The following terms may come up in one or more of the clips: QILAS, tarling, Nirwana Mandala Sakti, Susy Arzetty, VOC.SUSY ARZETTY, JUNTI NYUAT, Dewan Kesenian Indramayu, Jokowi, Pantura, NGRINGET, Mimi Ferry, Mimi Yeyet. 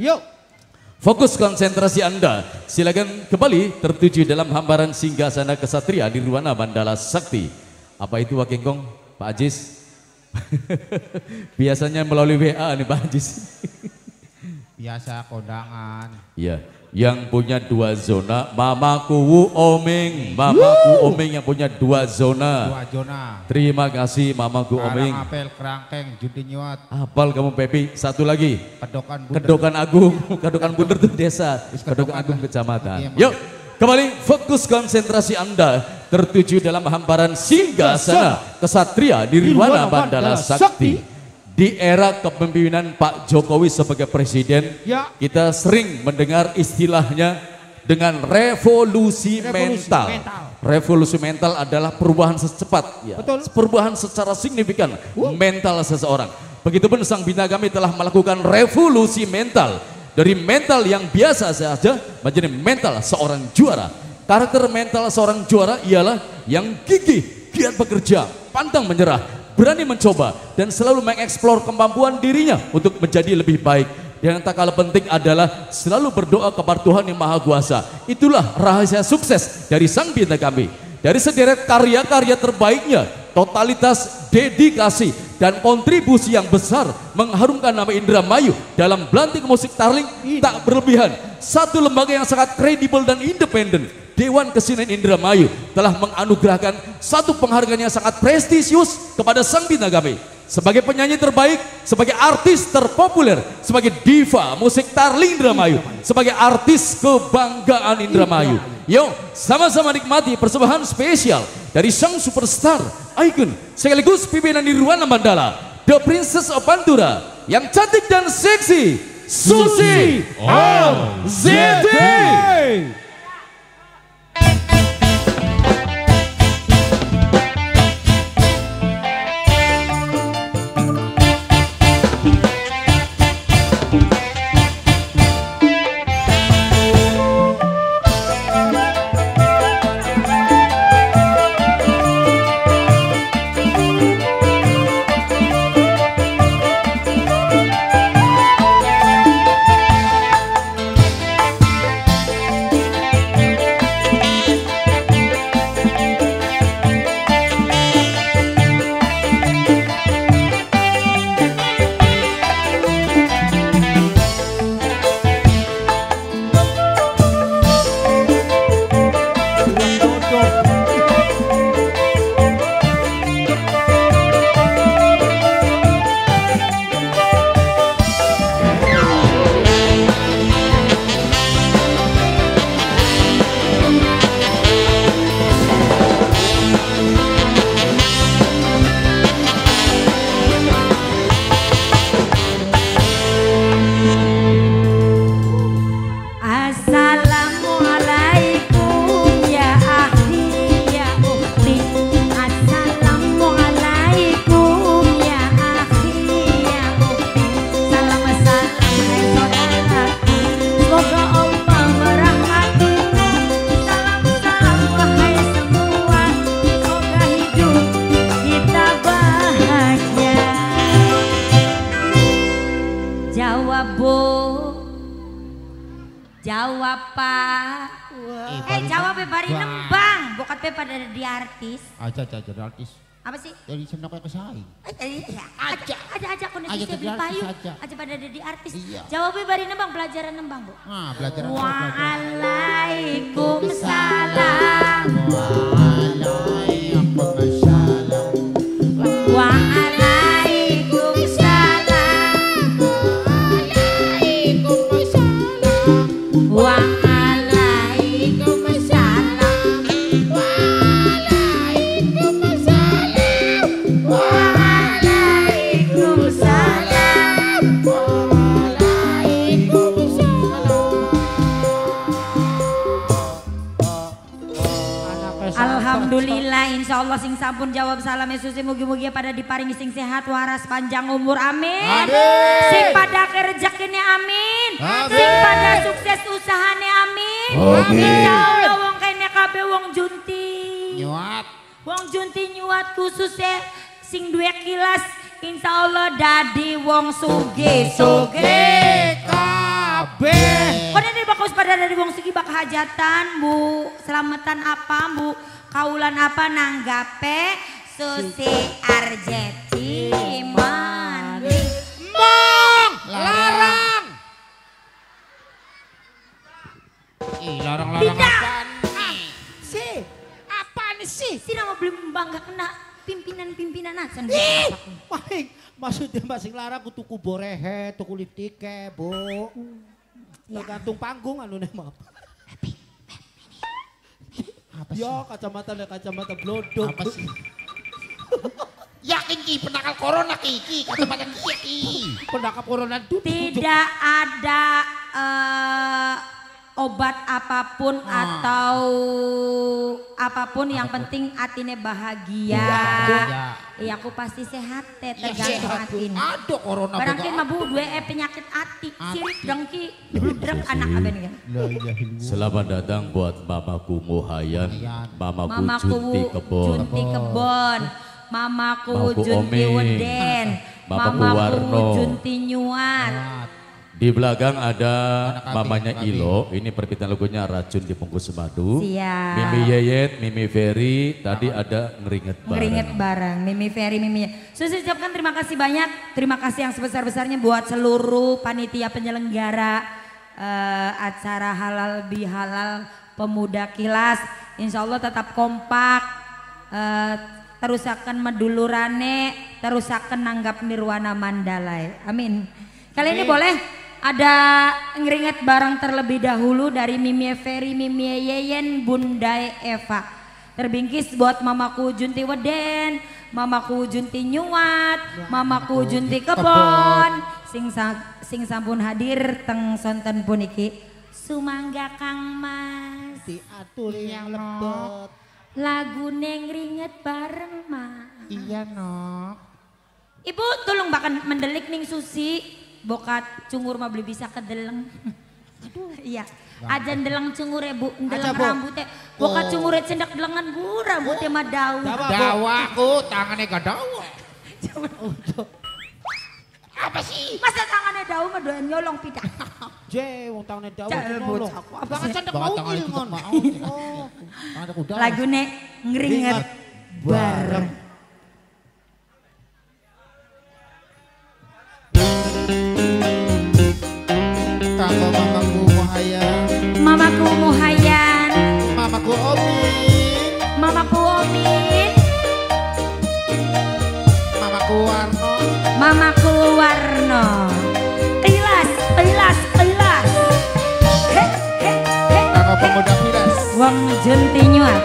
Yuk. Fokus konsentrasi Anda. Silakan kembali tertuju dalam hamparan singgasana kesatria Nirwana Mandala Sakti. Apa itu Pak Kengkong? Pak Ajis? Biasanya melalui WA nih Pak Ajis. Biasa kondangan. Iya. Yang punya dua zona, Mamaku Omeng, Mamaku Omeng yang punya dua zona. Dua zona. Terima kasih Mamaku Omeng. Apel kerangkeng judi nyuat. Apal kamu Pepi. Satu lagi. Kedokan Bunder. Kedokan Agung, Kedokan Bunder itu desa. Kedokan Agung kecamatan. Yuk, kembali fokus konsentrasi Anda tertuju dalam hamparan singgasana kesatria Nirwana Mandala Sakti. Di era kepemimpinan Pak Jokowi sebagai presiden, ya, kita sering mendengar istilahnya dengan revolusi mental. Revolusi mental adalah perubahan secepat, ya. Betul. Perubahan secara signifikan mental seseorang. Begitupun sang bina kami telah melakukan revolusi mental. Dari mental yang biasa saja menjadi mental seorang juara. Karakter mental seorang juara ialah yang gigih, giat bekerja, pantang menyerah, berani mencoba dan selalu mengeksplor kemampuan dirinya untuk menjadi lebih baik. Dan yang tak kalah penting adalah selalu berdoa kepada Tuhan yang Maha Kuasa. Itulah rahasia sukses dari sang bintang kami. Dari sederet karya-karya terbaiknya, totalitas dedikasi dan kontribusi yang besar mengharumkan nama Indramayu dalam belantik musik tarling tak berlebihan. Satu lembaga yang sangat kredibel dan independen, Dewan Kesenian Indramayu, telah menganugerahkan satu penghargaan yang sangat prestisius kepada sang bintang kami. Sebagai penyanyi terbaik, sebagai artis terpopuler, sebagai diva musik tarling Indramayu, sebagai artis kebanggaan Indramayu. Yo, sama-sama nikmati persembahan spesial dari sang superstar, icon, sekaligus pimpinan Nirwana Mandala, The Princess of Pantura, yang cantik dan seksi, Susy Arzetty. Jawab Pak. Jawab ya bari nembang. Bukan pe pada di artis. Aja artis. Apa sih? Dari senok ke saing. Aja kondisi saya payu. Aja pada di artis. Jawab pe bari nembang pelajaran nembang, Bu. Nah, pelajaran. Waalaikumsalam. Waalaikumsalam. Waalaikumsalam. Alhamdulillah, insya Allah sing sampun jawab salam Yesus, mugi-mugi pada diparingi sing sehat waras panjang umur, amin. Sing pada kerjakinnya, amin. Sing pada sukses usahane, amin. Insya Allah wong kene kabeh wong junti nyuat, wong junti nyuat, khususnya sing duwe kilas, insya Allah dadi wong sugih sugih. fokus pada dari wong segi bak hajatan Bu, selamatan apa Bu, kaulan apa nanggape Susy Arzetty mandi mong larang. Ih larang-larang apaan nih? Si apaan sih? Si nama belum bangga kena pimpinan-pimpinan aja. Ih paling maksudnya masing larang ku tuku borehe, tuku liptike Bu. Tergantung panggung anu nih maaf. Yo kacamata blodok. Apa sih? Yakin ki penangkal corona ki kacamata ki. Penangkal corona itu tidak ada obat apapun atau apapun yang penting atine bahagia. Iya aku pasti sehat teh tergantung atine. Aduh corona. Barangkali mah Bu dua penyakit ati sirik dengki bludreng anak aben kan. Selamat datang buat mamaku Muhayan, mamaku Junti Kebon, mamaku Junti Weden, mamaku Junti Nyuat. Di belakang ada mamanya Ilo, ini perpitan logonya racun di bungkus madu. Siap. Mimi Yeyet, Mimi Ferry, tadi ada ngeringet bareng. Ngeringet bareng, Mimi Ferry, Mimi Yeyet. Susy ucapkan terima kasih banyak, terima kasih yang sebesar-besarnya buat seluruh panitia penyelenggara acara halal bihalal pemuda kilas. Insya Allah tetap kompak, terus akan medulurane, terus akan nanggap Nirwana Mandala. Amin. Kali ini boleh ada ngeringet barang terlebih dahulu dari Mimi Ferry, Mimi Yeyen, Bundai Eva. Terbingkis buat mamaku Junti Weden, mamaku Junti Nyuat, mamaku Junti Kebon. Sing sampun hadir teng sonten puniki. Sumangga Kang Mas. Diatur yang lebot. Lagu neng ringet bareng Mas. Iya nok. Ibu tolong bahkan mendelik ning Susy. Bokat cungur mah beli bisa kedeleng. Aduh, iya. Aja ndeleng cungur ya Bu, ndeleng rambutnya. Bokat cungur ya cendak delengan Bu, rambutnya mah dawa. Dawa ku, tangannya gak dawa. Apa sih? Masa tangannya dawa mah doyan nyolong pidah. Je, wong tangannya dawa nyolong. Bahkan cendak mau ngilingon. Lagunya ngeringet bareng. Mamaku Muhayan, mamaku Muhayan, mamaku Omin, mamaku Omin, mamaku Warno, mamaku Warno. Pilas, pilas, pilas. He, he, he. Kakak pemuda pilas. Wong Junti Nyuat.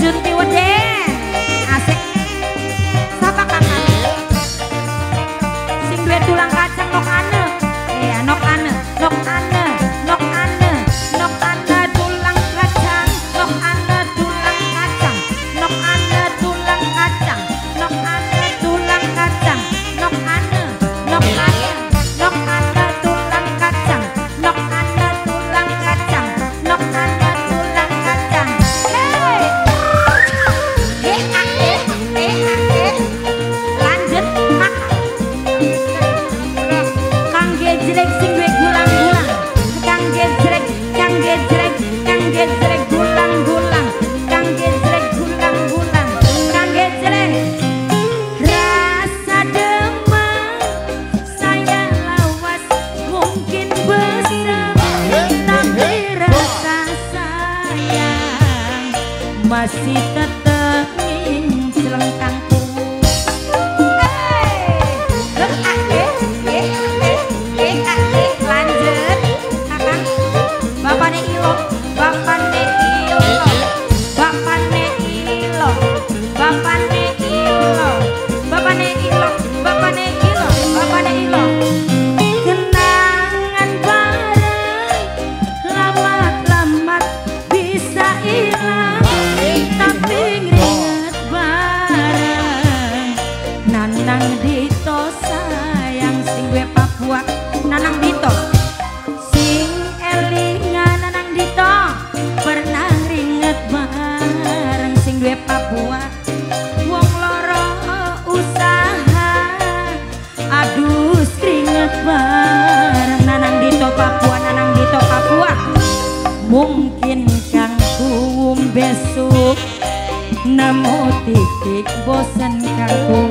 Junti Weden, nanang dito, sing elingan nanang dito, pernah ringet bareng sing duwe Papua, wong loro usaha, adus keringet bareng nanang dito Papua, nanang dito Papua. Mungkin kang kuum besok namo titik bosan kangku.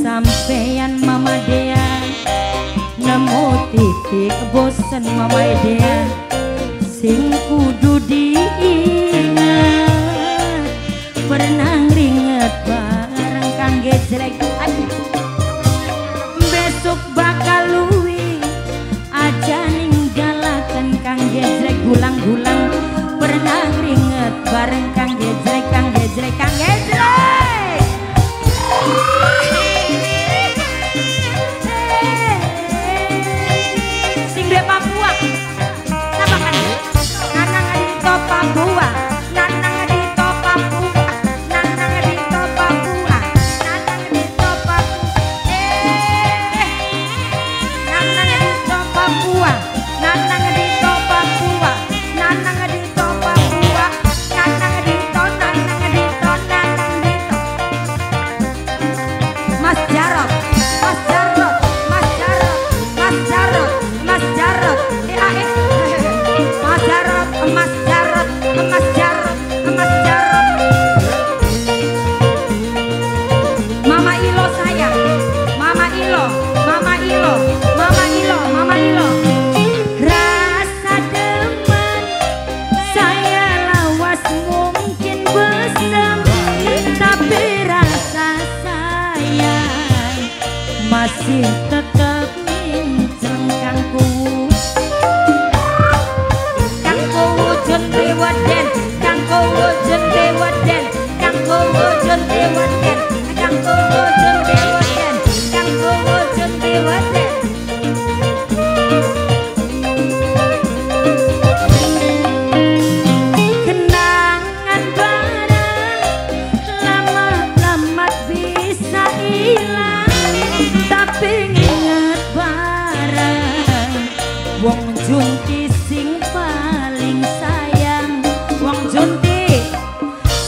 Sampeyan mama dea nemu titik bosen mama dea, sing kudu diingat pernah ringet bareng kangge jelek. Besok bakal luwi aja ninggalakan kangge jelek gulang-gulang, pernah ringet bareng kangge jelek, kangge jelek, kangge jelek.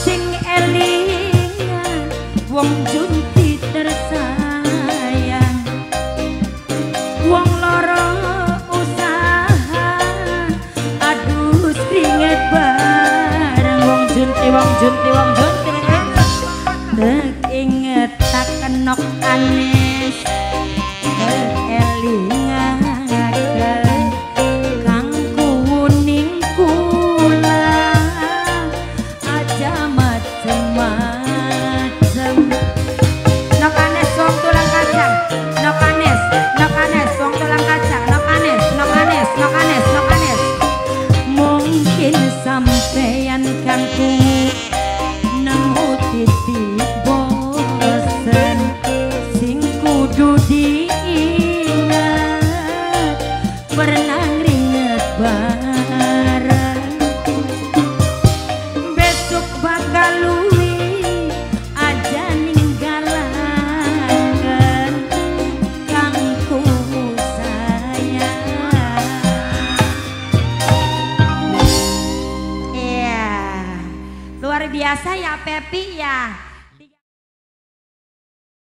Sing eling Iya.